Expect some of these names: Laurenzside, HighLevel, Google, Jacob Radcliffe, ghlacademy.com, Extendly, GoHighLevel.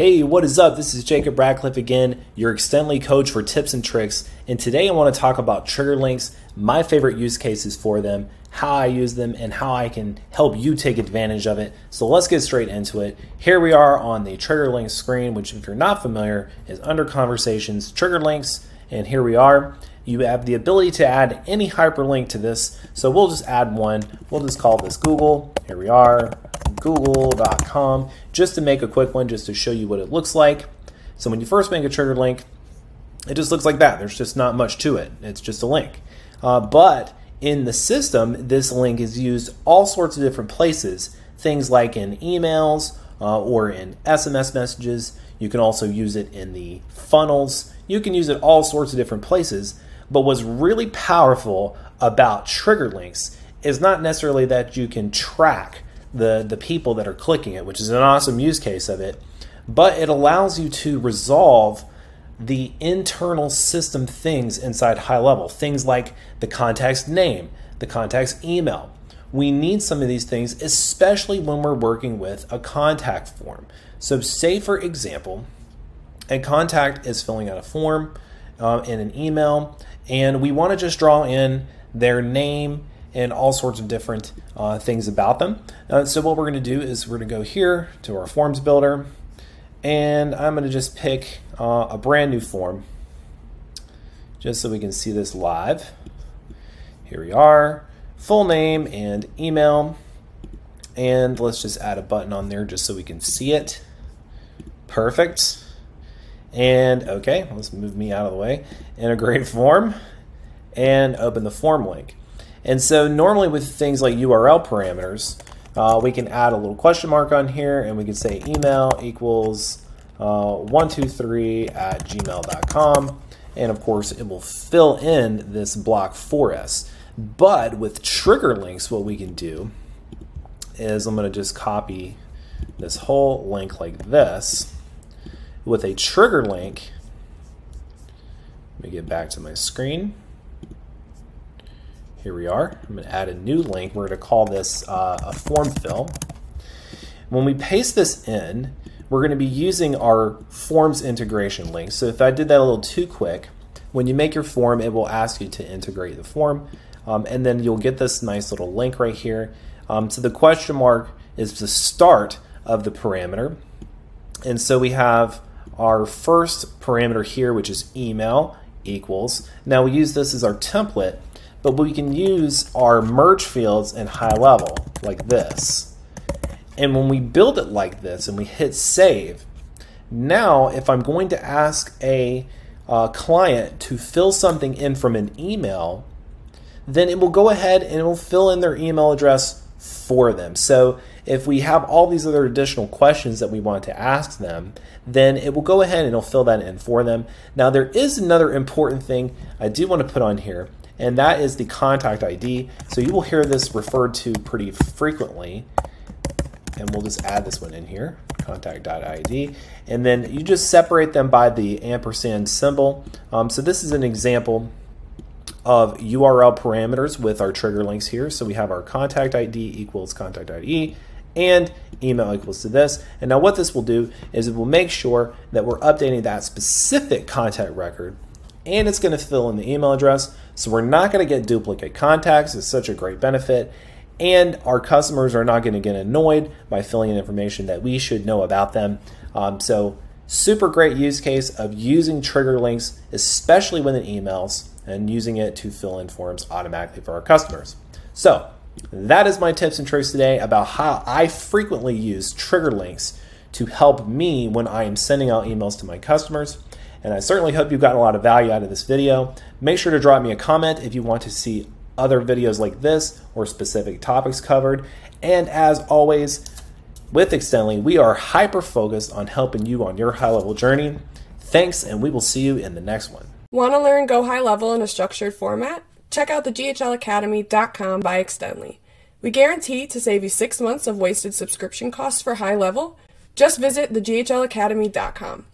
Hey, what is up? This is Jacob Radcliffe again, your Extendly coach for tips and tricks. And today I want to talk about trigger links, my favorite use cases for them, how I use them, and how I can help you take advantage of it. So let's get straight into it. Here we are on the trigger links screen, which if you're not familiar is under conversations, trigger links, and here we are. You have the ability to add any hyperlink to this. So we'll just add one. We'll just call this Google. Here we are. google.com, just to make a quick one, just to show you what it looks like. So when you first make a trigger link, it just looks like that. There's just not much to it. It's just a link. But in the system, this link is used all sorts of different places, things like in emails or in SMS messages. You can also use it in the funnels. You can use it all sorts of different places. But what's really powerful about trigger links is not necessarily that you can track the people that are clicking it, which is an awesome use case of it, but it allows you to resolve the internal system things inside HighLevel, things like the contact's name, the contact's email. We need some of these things, especially when we're working with a contact form. So say, for example, a contact is filling out a form in an email, and we want to just draw in their name and all sorts of different things about them. So what we're going to do is we're going to go here to our forms builder, and I'm going to just pick a brand new form just so we can see this live. Here we are, full name and email, and let's just add a button on there just so we can see it. Perfect. And okay, let's move me out of the way. Integrate form and open the form link. And so normally with things like URL parameters, we can add a little question mark on here, and we can say email equals 123@gmail.com. And of course, it will fill in this block for us. But with trigger links, what we can do is I'm going to just copy this whole link like this. With a trigger link, let me get back to my screen. Here we are. I'm going to add a new link. We're going to call this a form fill. When we paste this in, we're going to be using our forms integration link. So if I did that a little too quick, when you make your form, it will ask you to integrate the form. And then you'll get this nice little link right here. So the question mark is the start of the parameter. And so we have our first parameter here, which is email equals. Now we use this as our template, but we can use our merge fields in HighLevel like this. And when we build it like this and we hit save, now if I'm going to ask a client to fill something in from an email, then it will go ahead and it will fill in their email address for them. So if we have all these other additional questions that we want to ask them, then it will go ahead and it'll fill that in for them. Now there is another important thing I do want to put on here, and that is the contact ID. So you will hear this referred to pretty frequently, and we'll just add this one in here, contact.id, and then you just separate them by the ampersand symbol. So this is an example of URL parameters with our trigger links here. So we have our contact ID equals contact ID and email equals to this. And now what this will do is it will make sure that we're updating that specific contact record, and it's going to fill in the email address, so we're not going to get duplicate contacts. It's such a great benefit, and our customers are not going to get annoyed by filling in information that we should know about them. So super great use case of using trigger links, especially within emails, and using it to fill in forms automatically for our customers. So that is my tips and tricks today about how I frequently use trigger links to help me when I am sending out emails to my customers. And I certainly hope you've gotten a lot of value out of this video. Make sure to drop me a comment if you want to see other videos like this or specific topics covered. And as always, with Extendly, we are hyper-focused on helping you on your high-level journey. Thanks, and we will see you in the next one. Want to learn Go HighLevel in a structured format? Check out the ghlacademy.com by Extendly. We guarantee to save you 6 months of wasted subscription costs for HighLevel. Just visit the ghlacademy.com.